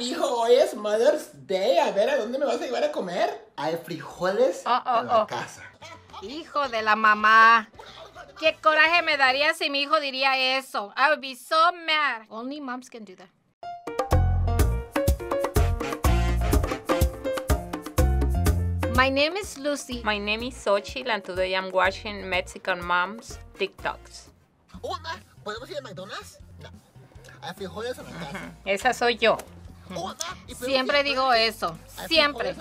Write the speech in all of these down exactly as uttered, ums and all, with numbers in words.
mijo, hoy es Mother's Day. A ver, ¿a dónde me vas a llevar a comer? Hay frijoles oh, oh, en la oh. casa. Hijo de la mamá. Qué coraje me daría si mi hijo diría eso. I would be so mad. Only moms can do that. My name is Lucy. My name is Xochitl, and today I'm watching Mexican Moms TikToks. Oh, mamá, ¿podemos ir a McDonald's? No. Hay frijoles en la casa. Esa soy yo. Oh, mamá, siempre digo eso. Siempre.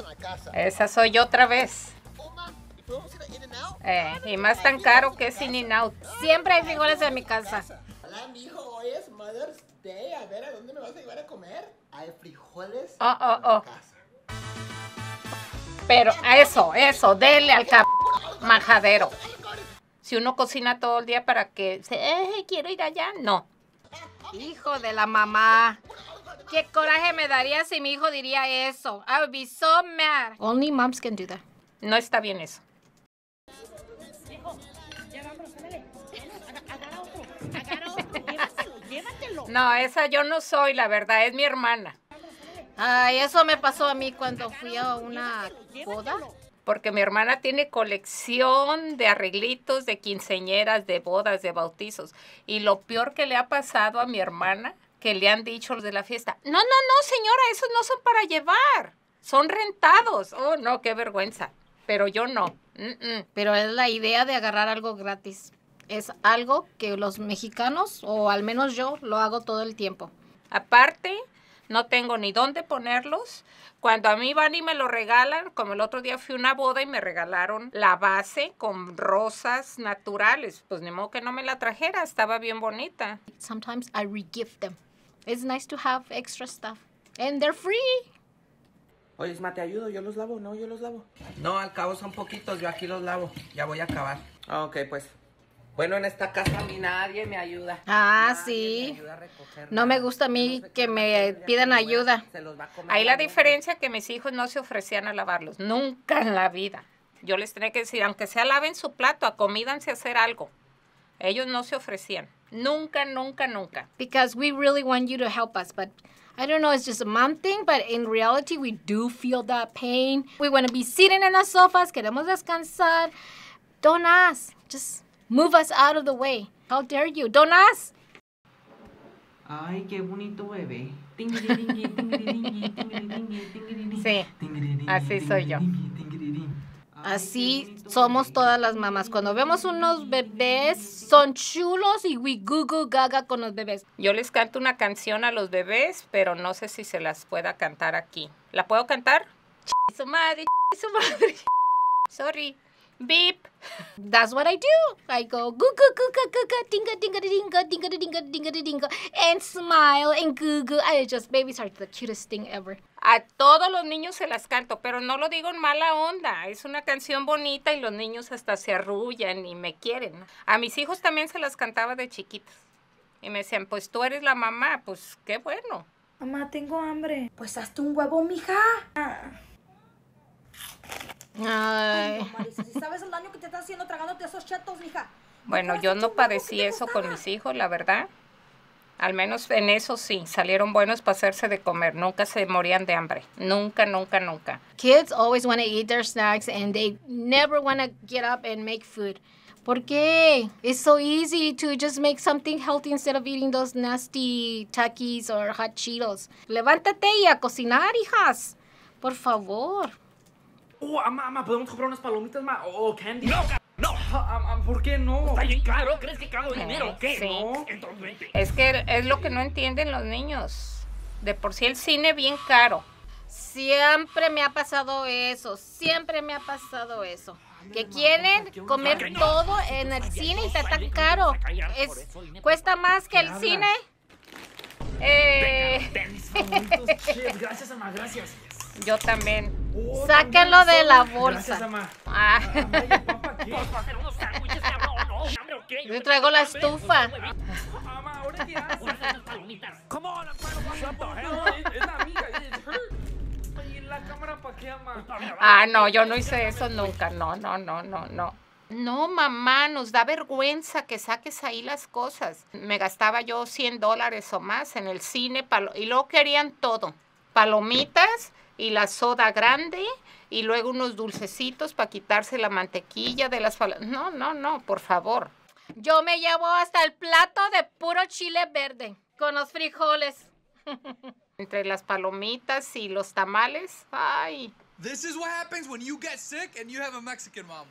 Esa soy yo otra vez. Oh, mamá, ¿podemos ir a In-N-Out? Eh, y más tan caro que es In-N-Out. Siempre hay frijoles en mi casa. Hola, mijo, hoy es Mother's Day. A ver, ¿a dónde me vas a llevar a comer? Hay frijoles oh, oh, en la casa. Pero eso, eso, dele al cab... majadero. Si uno cocina todo el día para que... Se, eh, quiero ir allá. No. Hijo de la mamá. Qué coraje me daría si mi hijo diría eso. I would be so mad. Only moms can do that. No está bien eso. No, esa yo no soy, la verdad. Es mi hermana. Ay, eso me pasó a mí cuando fui a una boda. Porque mi hermana tiene colección de arreglitos, de quinceañeras, de bodas, de bautizos. Y lo peor que le ha pasado a mi hermana, que le han dicho los de la fiesta, no, no, no, señora, esos no son para llevar, son rentados. Oh, no, qué vergüenza. Pero yo no. Mm-mm. Pero es la idea de agarrar algo gratis. Es algo que los mexicanos, o al menos yo, lo hago todo el tiempo. Aparte... no tengo ni dónde ponerlos. Cuando a mí van y me lo regalan, como el otro día fui a una boda y me regalaron la base con rosas naturales. Pues ni modo que no me la trajera, estaba bien bonita. Sometimes I re-gift them. It's nice to have extra stuff. And they're free. Oye, Isma, ¿te ayudo? ¿Yo los lavo? No, yo los lavo. No, al cabo son poquitos, yo aquí los lavo. Ya voy a acabar. Ok, pues. Bueno, en esta casa a mí nadie me ayuda. Ah, nadie sí. Me ayuda a recoger, no me gusta a mí que me pidan ayuda. Ahí la diferencia es que mis hijos no se ofrecían a lavarlos. Nunca en la vida. Yo les tenía que decir, aunque sea laven su plato, acomídanse a hacer algo. Ellos no se ofrecían. Nunca, nunca, nunca. Because we really want you to help us, but I don't know, it's just a mom thing, but in reality we do feel that pain. We want to be sitting in the sofas, queremos descansar. Don't ask, just... move us out of the way. How dare you? Don't ask. Ay, qué bonito bebé. Sí, así soy yo. Así somos todas las mamás. Cuando vemos unos bebés, son chulos y we gugu gaga con los bebés. Yo les canto una canción a los bebés, pero no sé si se las pueda cantar aquí. ¿La puedo cantar? Ch su madre, ch su madre. Sorry. Beep. That's what I do. I go goo goo goo goo goo goo dinga dinga dinga dinga dinga dinga dinga and smile and goo goo. I just babies are the cutest thing ever. A todos los niños se las canto, pero no lo digo en mala onda. Es una canción bonita y los niños hasta se arrullan y me quieren. A mis hijos también se las cantaba de chiquitas y me decían, pues tú eres la mamá, pues qué bueno. Mamá, tengo hambre. Pues hazte un huevo, mija. Ah. Ay. Ay, Marisa, si sabes el daño que te está haciendo tragándote esos chetos, mija. Bueno, yo no padecí eso con mis hijos, la verdad. Al menos en eso sí, salieron buenos para hacerse de comer. Nunca se morían de hambre. Nunca, nunca, nunca. Kids always want to eat their snacks and they never want to get up and make food. ¿Por qué? It's so easy to just make something healthy instead of eating those nasty Takis or hot Cheetos. Levántate y a cocinar, hijas. Por favor. Oh, ama, ama, ¿podemos comprar unas palomitas, ma? Oh, candy. No, no. Ama, ¿por qué no? Está bien caro, ¿crees que cago dinero? ¿Qué? Sí. No. Entonces, vente. Es que es lo que no entienden los niños. De por sí el cine bien caro. Siempre me ha pasado eso, siempre me ha pasado eso. Que quieren comer todo en el cine y está tan caro. Es, cuesta más que el cine. Eh. Gracias, ama, gracias. Yo también. Oh, sáquenlo también de la bolsa. Gracias, mamá. Ah. Yo traigo la estufa. Ah, no, yo no hice eso nunca. No, no, no, no, no. No, mamá, nos da vergüenza que saques ahí las cosas. Me gastaba yo cien dólares o más en el cine y luego querían todo. palomitas y la soda grande y luego unos dulcecitos para quitarse la mantequilla de las palomitas. No, no, no, por favor. Yo me llevo hasta el plato de puro chile verde con los frijoles. Entre las palomitas y los tamales, ay. This is what happens when you get sick and you have a Mexican mom.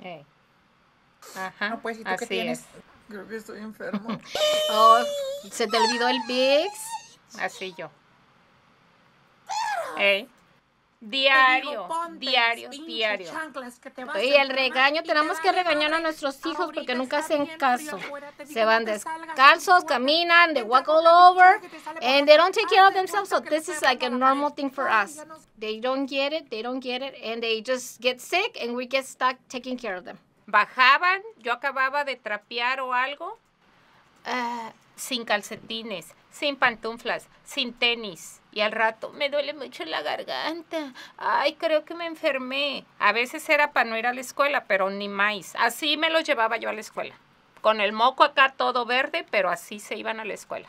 Hey. Ajá, no, pues, ¿y tú así qué tienes? Es. Creo que estoy enfermo. Oh, ¿se te olvidó el Vicks? Así yo. Hey. Diario, diario, diario. Y el regaño, tenemos que regañar a nuestros hijos porque nunca hacen caso. Se van descalzos, caminan, they walk all over, and they don't take care of themselves, so this is like a normal thing for us. They don't get it, they don't get it, and they just get sick, and we get stuck taking care of them. Bajaban, yo acababa de trapear o algo, uh, sin calcetines, sin pantuflas, sin tenis. Y al rato, me duele mucho la garganta. Ay, creo que me enfermé. A veces era para no ir a la escuela, pero ni más. Así me los llevaba yo a la escuela. Con el moco acá todo verde, pero así se iban a la escuela.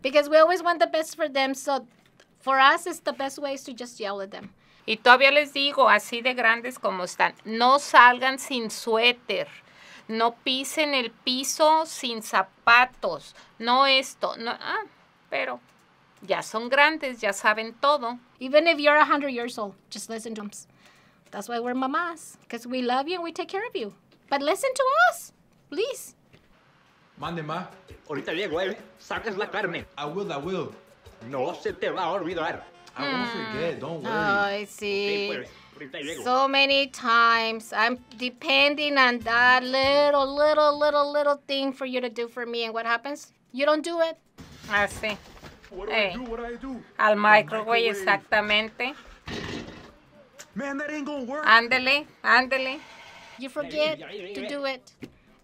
Because we always want the best for them, so for us it's the best way to just yell at them. Y todavía les digo, así de grandes como están, no salgan sin suéter. No pisen el piso sin zapatos. No esto. No, ah, pero ya son grandes, ya saben todo. Even if you're one hundred years old, just listen to us. That's why we're mamás. Because we love you and we take care of you. But listen to us, please. Mande, ma. Ahorita llego, eh. Sacas la carne. I will, I will. No se te va a olvidar. I won't forget, don't worry. Ay, sí. Okay, pues. So many times I'm depending on that little, little, little, little thing for you to do for me. And what happens? You don't do it. Así. What do hey. I do? What do I do? Al microwave, exactamente. Man, that ain't gonna work. Ándele, ándele. You forget to do it.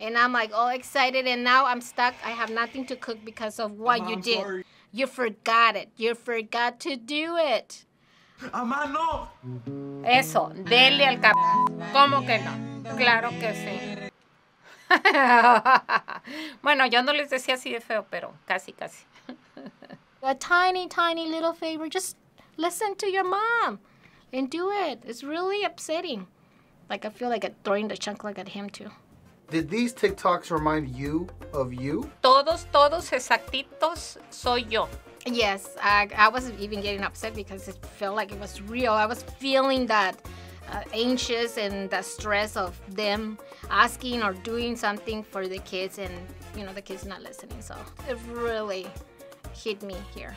And I'm like all excited and now I'm stuck. I have nothing to cook because of what Mom, you I'm did. Sorry. You forgot it. You forgot to do it. ¡Amá, no! Eso, dele al cab... ¿Cómo que no? Claro que sí. Bueno, yo no les decía así de feo, pero casi, casi. A tiny, tiny little favor. Just listen to your mom and do it. It's really upsetting. Like, I feel like I'm throwing the chunk like at him, too. Did these TikToks remind you of you? Todos, todos exactitos soy yo. Yes, I, I wasn't even getting upset because it felt like it was real. I was feeling that uh, anxious and the stress of them asking or doing something for the kids and, you know, the kids not listening. So it really hit me here.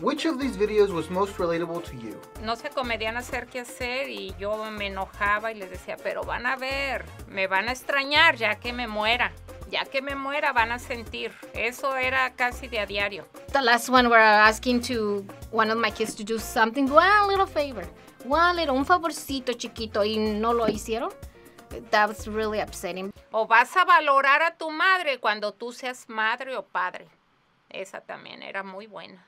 Which of these videos was most relatable to you? No se comedían a hacer qué hacer y yo me enojaba y les decía, pero van a ver, me van a extrañar ya que me muera. Ya que me muera van a sentir. Eso era casi de a diario. The last one where I was asking to one of my kids to do something, one little favor, one little, un favorcito chiquito y no lo hicieron. That was really upsetting. O vas a valorar a tu madre cuando tú seas madre o padre. Esa también era muy buena.